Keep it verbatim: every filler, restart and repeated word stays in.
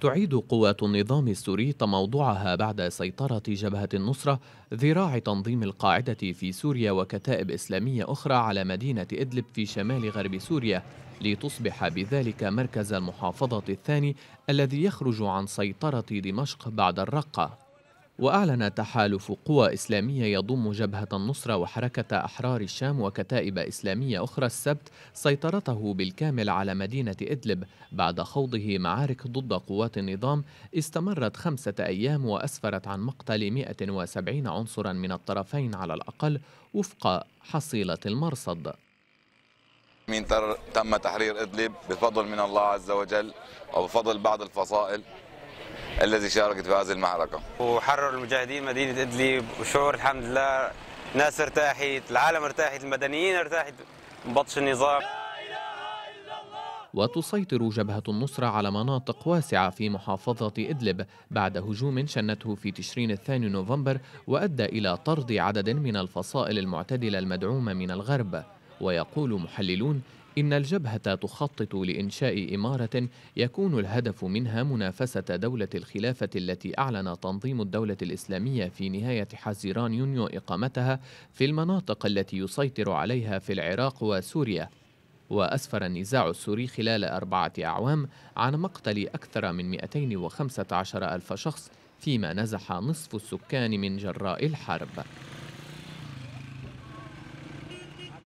تعيد قوات النظام السوري تموضعها بعد سيطرة جبهة النصرة ذراع تنظيم القاعدة في سوريا وكتائب إسلامية أخرى على مدينة إدلب في شمال غرب سوريا، لتصبح بذلك مركز المحافظة الثاني الذي يخرج عن سيطرة دمشق بعد الرقة. وأعلن تحالف قوى إسلامية يضم جبهة النصرة وحركة أحرار الشام وكتائب إسلامية أخرى السبت سيطرته بالكامل على مدينة إدلب بعد خوضه معارك ضد قوات النظام استمرت خمسة أيام وأسفرت عن مقتل مئة وسبعين عنصرا من الطرفين على الأقل وفق حصيلة المرصد. من تم تحرير إدلب بفضل من الله عز وجل وبفضل بعض الفصائل الذي شاركت في هذه المعركة، وحرر المجاهدين مدينة إدلب، وشعور الحمد لله، الناس ارتاحت، العالم ارتاحت، المدنيين ارتاحت من بطش النظام. وتسيطر جبهة النصرة على مناطق واسعة في محافظة إدلب بعد هجوم شنته في تشرين الثاني نوفمبر وأدى إلى طرد عدد من الفصائل المعتدلة المدعومة من الغرب. ويقول محللون إن الجبهة تخطط لإنشاء إمارة يكون الهدف منها منافسة دولة الخلافة التي أعلن تنظيم الدولة الإسلامية في نهاية حزيران يونيو إقامتها في المناطق التي يسيطر عليها في العراق وسوريا. وأسفر النزاع السوري خلال أربعة أعوام عن مقتل أكثر من مئتين وخمسة عشر ألف شخص، فيما نزح نصف السكان من جراء الحرب.